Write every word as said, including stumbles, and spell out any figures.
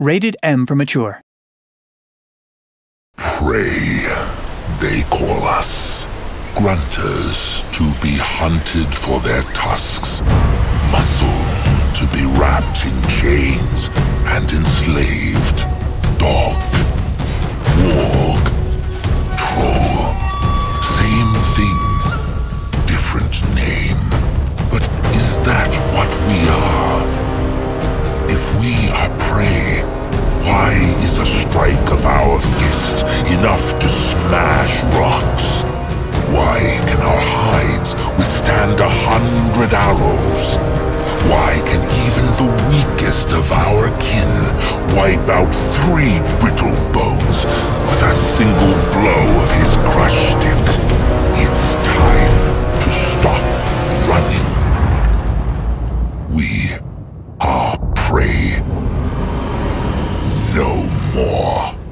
Rated M for mature. Prey, they call us. Grunters to be hunted for their tusks. Muscle to be wrapped in chains and enslaved. Dog, warg, troll. Same thing, different name. But is that what we are? If we are prey, why is a strike of our fist enough to smash rocks? Why can our hides withstand a hundred arrows? Why can even the weakest of our kin wipe out three brittle bones with a single blow of his crush stick? It's time to stop running. We are prey. No more.